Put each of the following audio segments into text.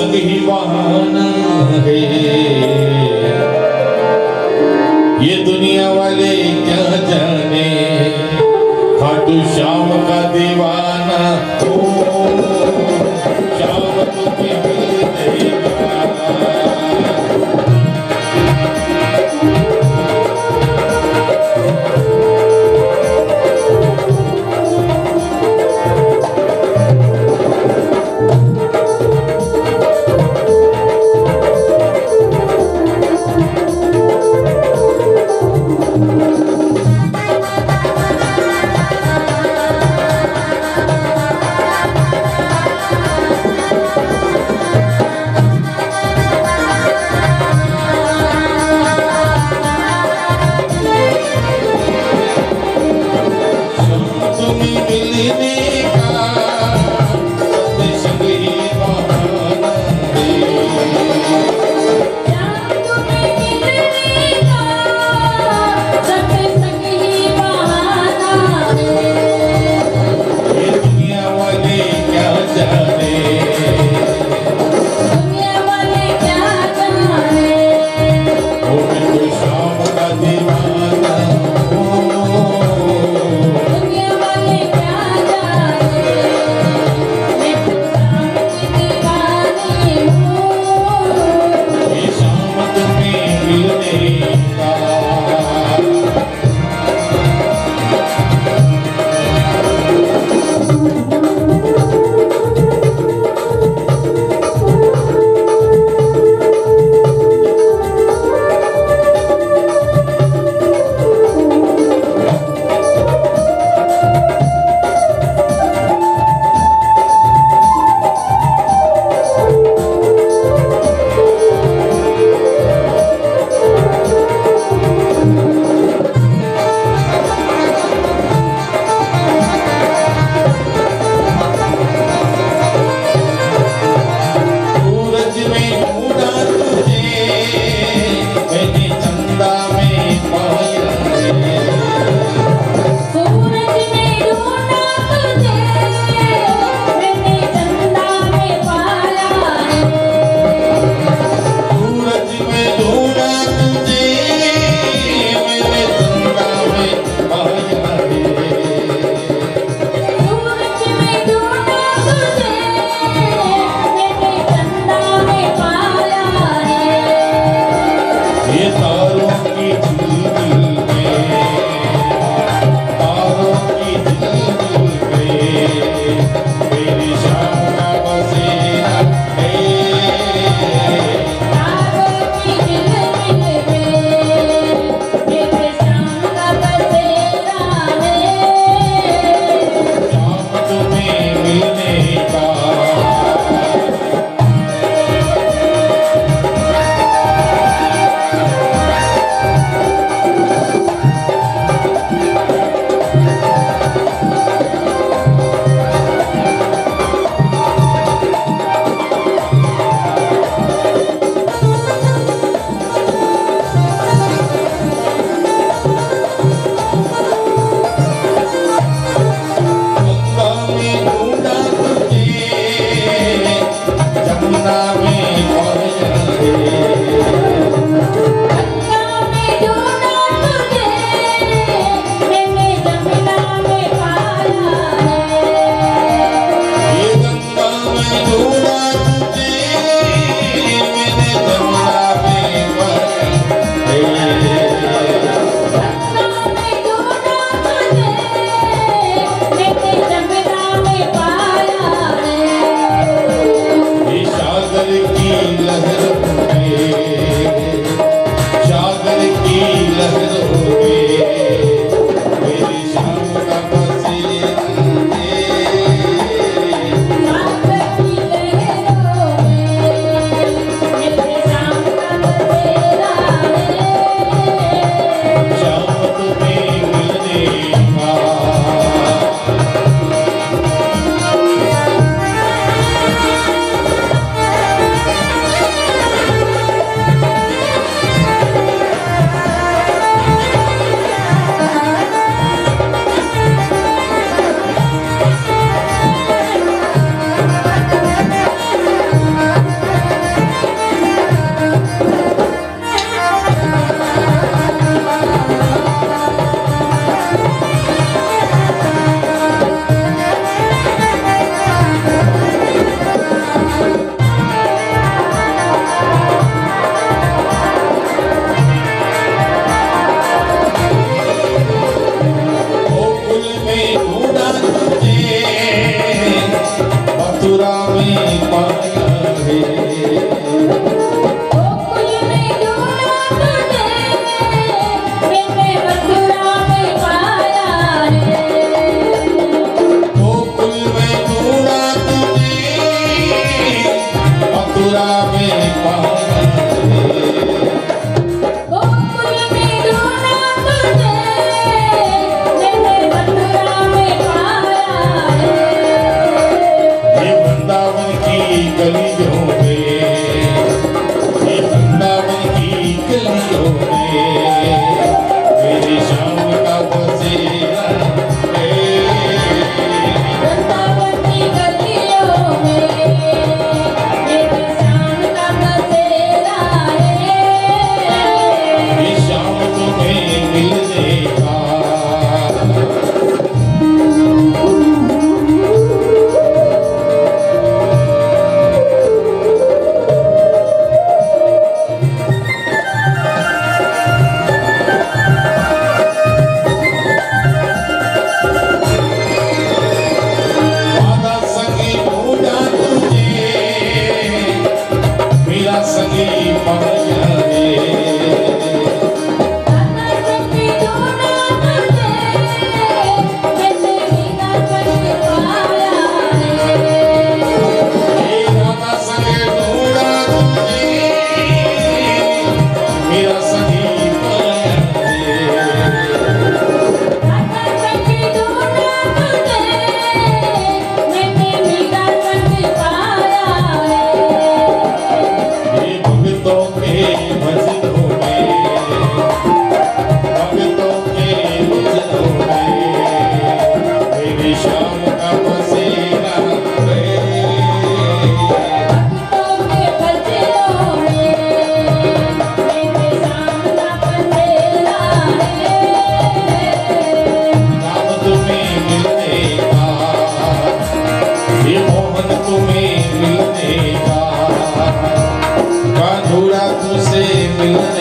संग ही वाहन है। ये दुनिया वाले क्या जाने खाटू श्याम का दीवाना हो। श्याम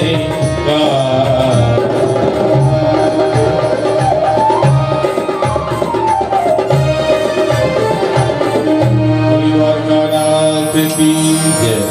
से